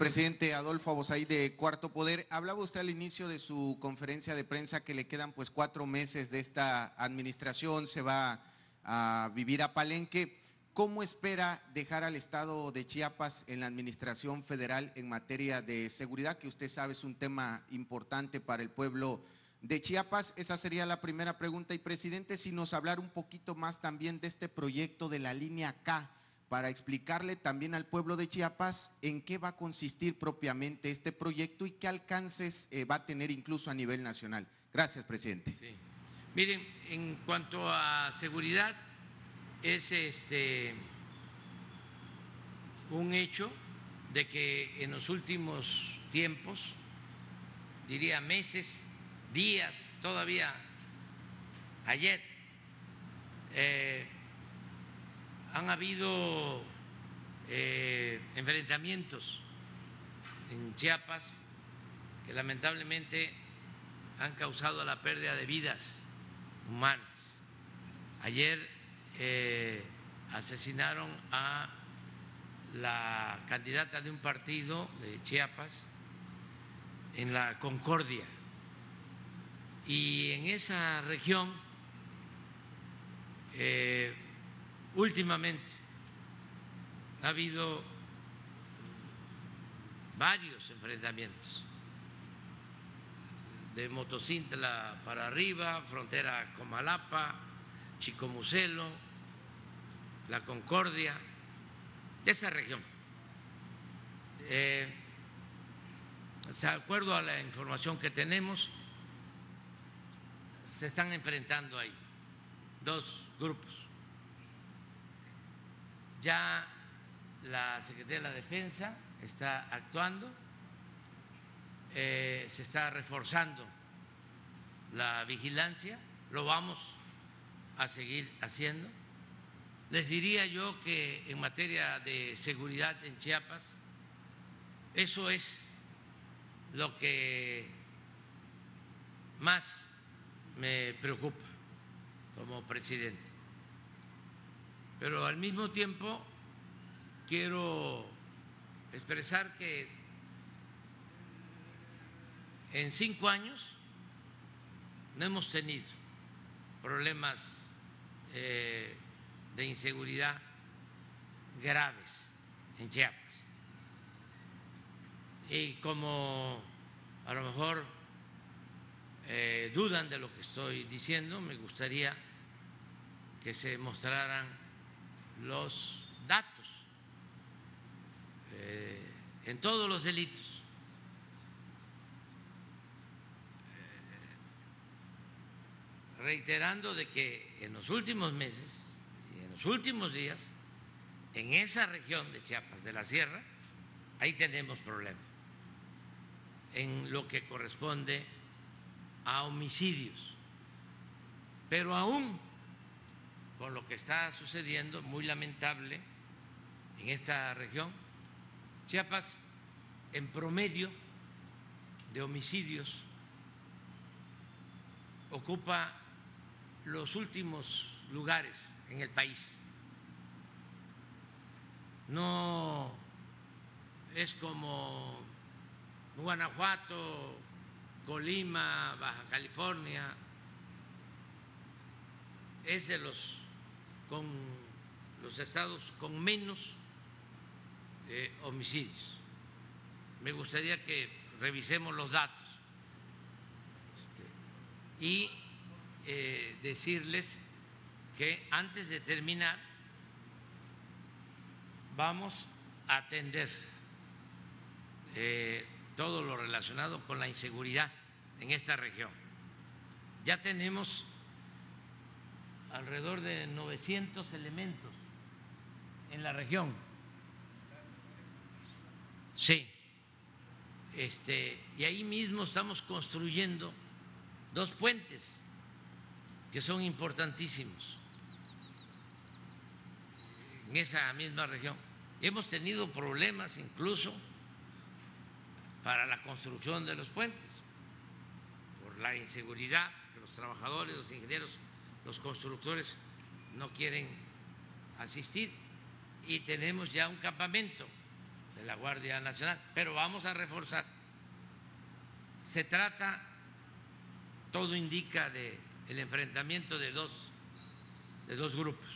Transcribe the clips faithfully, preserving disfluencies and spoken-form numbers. presidente Adolfo Abosay de Cuarto Poder. Hablaba usted al inicio de su conferencia de prensa que le quedan pues cuatro meses de esta administración, se va a vivir a Palenque. ¿Cómo espera dejar al estado de Chiapas en la administración federal en materia de seguridad, que usted sabe es un tema importante para el pueblo de Chiapas? Esa sería la primera pregunta. Y presidente, si nos hablar un poquito más también de este proyecto de la línea K, para explicarle también al pueblo de Chiapas en qué va a consistir propiamente este proyecto y qué alcances va a tener incluso a nivel nacional. Gracias, presidente. Sí. Miren, en cuanto a seguridad, es este un hecho de que en los últimos tiempos, diría meses, días, todavía ayer, eh, han habido eh, enfrentamientos en Chiapas que lamentablemente han causado la pérdida de vidas humanas. Ayer eh, asesinaron a la candidata de un partido de Chiapas en La Concordia. Y en esa región, eh, últimamente, ha habido varios enfrentamientos, de Motocintla para arriba, frontera Comalapa, Chicomuselo, La Concordia, de esa región. Eh, de acuerdo a la información que tenemos, se están enfrentando ahí dos grupos. Ya la Secretaría de la Defensa está actuando, eh, se está reforzando la vigilancia, lo vamos a seguir haciendo. Les diría yo que en materia de seguridad en Chiapas, eso es lo que más me preocupa como presidente, pero al mismo tiempo quiero expresar que en cinco años no hemos tenido problemas eh, de inseguridad graves en Chiapas, y como a lo mejor Eh, dudan de lo que estoy diciendo, me gustaría que se mostraran los datos eh, en todos los delitos. Eh, reiterando de que en los últimos meses y en los últimos días, en esa región de Chiapas, de la Sierra, ahí tenemos problemas en lo que corresponde a homicidios, pero aún con lo que está sucediendo, muy lamentable, en esta región, Chiapas, en promedio de homicidios, ocupa los últimos lugares en el país. No es como Guanajuato, Colima, Baja California, es de los, con los estados con menos eh, homicidios. Me gustaría que revisemos los datos este, y eh, decirles que antes de terminar vamos a atender eh, todo lo relacionado con la inseguridad en esta región. Ya tenemos alrededor de novecientos elementos en la región. Sí. Este, y ahí mismo estamos construyendo dos puentes que son importantísimos en esa misma región. Hemos tenido problemas incluso para la construcción de los puentes, por la inseguridad, los trabajadores, los ingenieros, los constructores no quieren asistir, y tenemos ya un campamento de la Guardia Nacional, pero vamos a reforzar. Se trata, todo indica, de el enfrentamiento de dos, de dos grupos.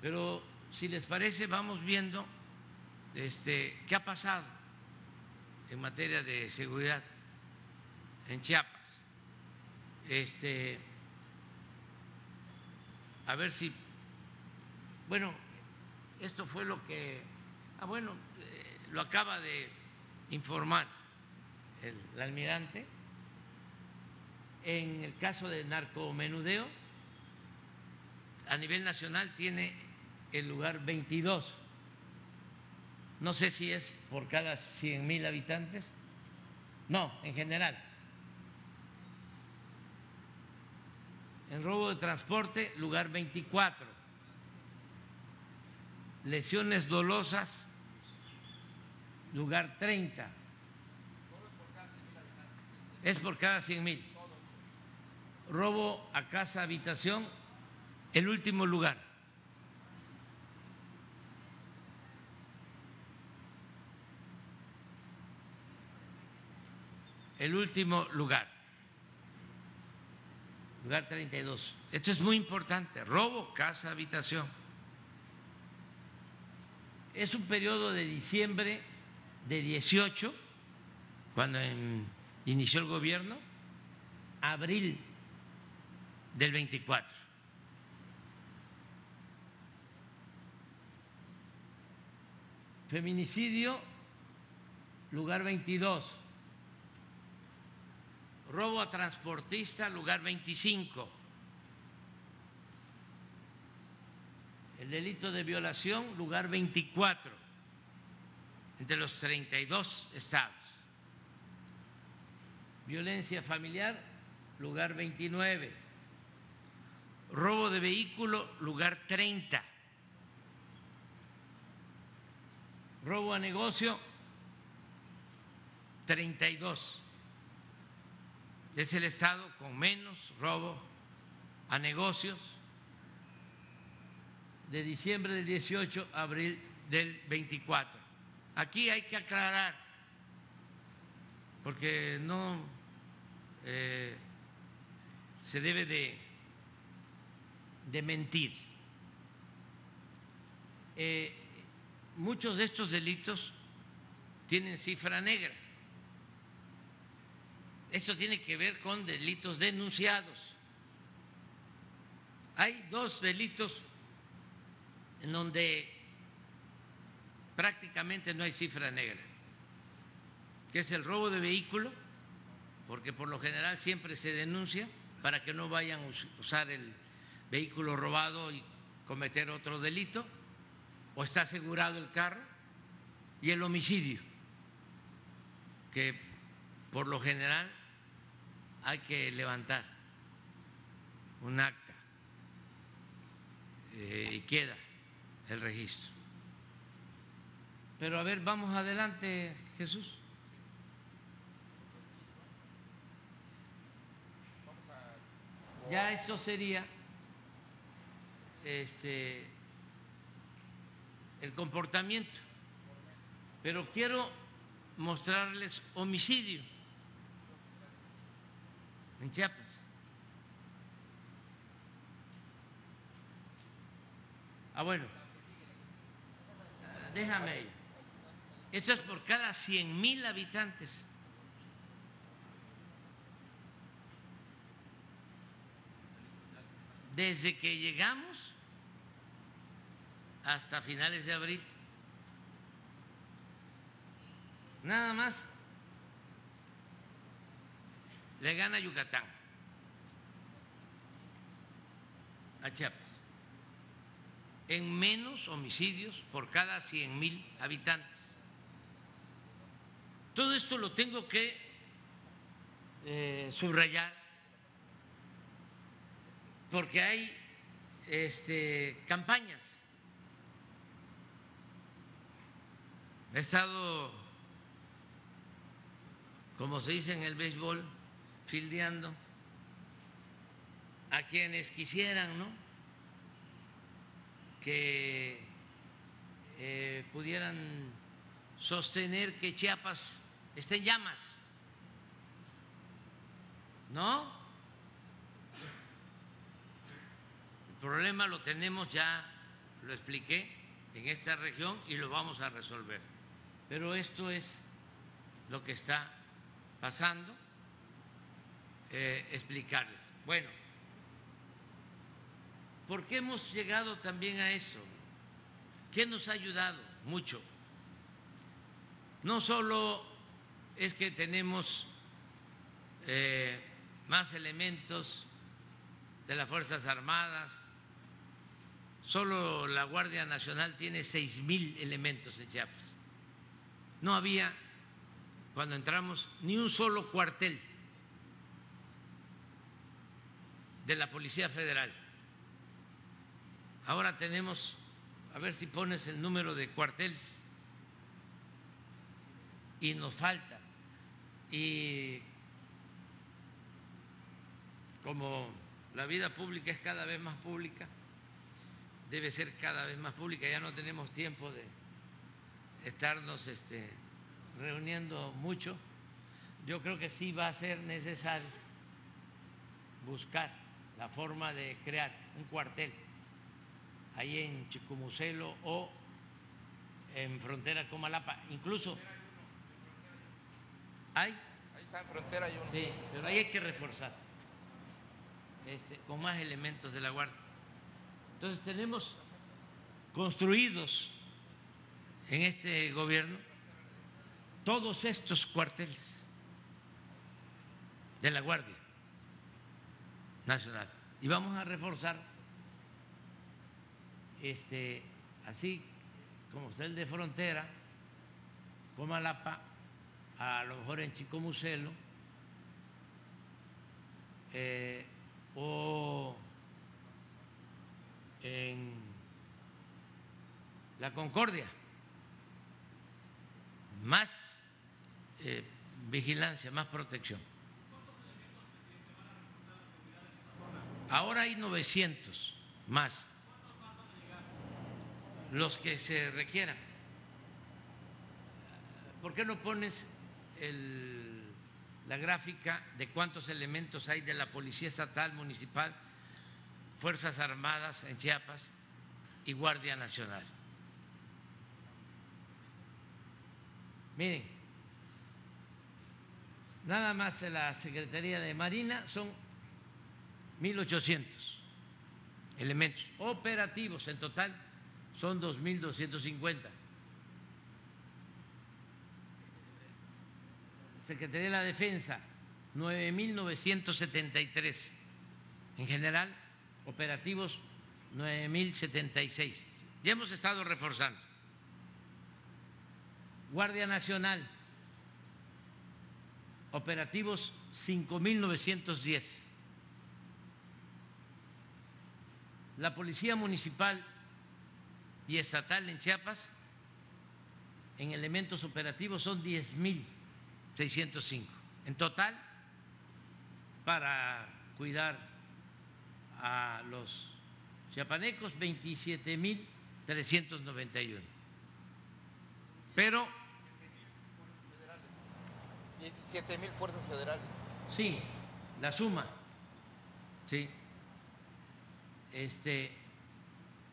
Pero si les parece, vamos viendo este, qué ha pasado en materia de seguridad en Chiapas. Este, a ver si, bueno, esto fue lo que, ah, bueno, eh, lo acaba de informar el, el almirante. En el caso del narcomenudeo, a nivel nacional tiene el lugar veintidós. No sé si es por cada cien mil habitantes. No, en general. En robo de transporte, lugar veinticuatro. Lesiones dolosas, lugar treinta. Es por cada cien mil. Robo a casa, habitación, el último lugar. El último lugar, lugar treinta y dos. Esto es muy importante, robo, casa, habitación. Es un periodo de diciembre de dieciocho, cuando en, inició el gobierno, abril del veinticuatro. Feminicidio, lugar veintidós. Robo a transportista, lugar veinticinco. El delito de violación, lugar veinticuatro, entre los treinta y dos estados. Violencia familiar, lugar veintinueve. Robo de vehículo, lugar treinta. Robo a negocio, treinta y dos. Es el estado con menos robo a negocios de diciembre del dieciocho a abril del veinticuatro. Aquí hay que aclarar, porque no eh, se debe de, de mentir. Eh, muchos de estos delitos tienen cifra negra. Esto tiene que ver con delitos denunciados. Hay dos delitos en donde prácticamente no hay cifra negra, que es el robo de vehículo, porque por lo general siempre se denuncia para que no vayan a usar el vehículo robado y cometer otro delito, o está asegurado el carro, y el homicidio, que por lo general hay que levantar un acta eh, y queda el registro. Pero a ver, vamos adelante, Jesús. Ya eso sería este, el comportamiento, pero quiero mostrarles homicidio en Chiapas. Ah, bueno, déjame ahí. Eso es por cada cien mil habitantes. Desde que llegamos hasta finales de abril, nada más le gana Yucatán a Chiapas en menos homicidios por cada cien mil habitantes. Todo esto lo tengo que eh, subrayar, porque hay este, campañas. He estado, como se dice en el béisbol, fildeando a quienes quisieran, ¿no?, que eh, pudieran sostener que Chiapas esté en llamas, ¿no? El problema lo tenemos, ya lo expliqué, en esta región, y lo vamos a resolver. Pero esto es lo que está pasando, eh, explicarles. Bueno, ¿por qué hemos llegado también a eso? ¿Qué nos ha ayudado? Mucho. No solo es que tenemos eh, más elementos de las Fuerzas Armadas, solo la Guardia Nacional tiene seis mil elementos en Chiapas. No había, cuando entramos, ni un solo cuartel de la Policía Federal. Ahora tenemos, a ver si pones el número de cuarteles, y nos falta, y como la vida pública es cada vez más pública, debe ser cada vez más pública, ya no tenemos tiempo de estarnos este, reuniendo mucho. Yo creo que sí va a ser necesario buscar la forma de crear un cuartel ahí en Chicomuselo o en frontera Comalapa, incluso… ¿Hay? Ahí está en frontera hay uno. Sí, pero ahí hay que reforzar este, con más elementos de la Guardia. Entonces tenemos construidos en este gobierno todos estos cuarteles de la Guardia Nacional y vamos a reforzar este, así como está el de frontera, Comalapa, a lo mejor en Chicomuselo eh, o en La Concordia, más eh, vigilancia, más protección. Ahora hay novecientos más, los que se requieran. ¿Por qué no pones el, la gráfica de cuántos elementos hay de la Policía Estatal, Municipal, Fuerzas Armadas en Chiapas y Guardia Nacional? Miren, nada más en la Secretaría de Marina son mil ochocientos elementos operativos, en total son dos mil doscientos cincuenta. Secretaría de la Defensa, nueve mil novecientos setenta y tres. En general, operativos nueve mil setenta y seis. Ya hemos estado reforzando. Guardia Nacional, operativos cinco mil novecientos diez. La Policía Municipal y Estatal en Chiapas, en elementos operativos, son diez mil seiscientos cinco. En total, para cuidar a los chiapanecos, veintisiete mil trescientos noventa y uno. Pero… diecisiete mil fuerzas federales. Sí, la suma. Sí. Este,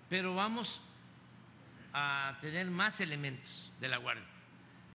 pero vamos a tener más elementos de la Guardia.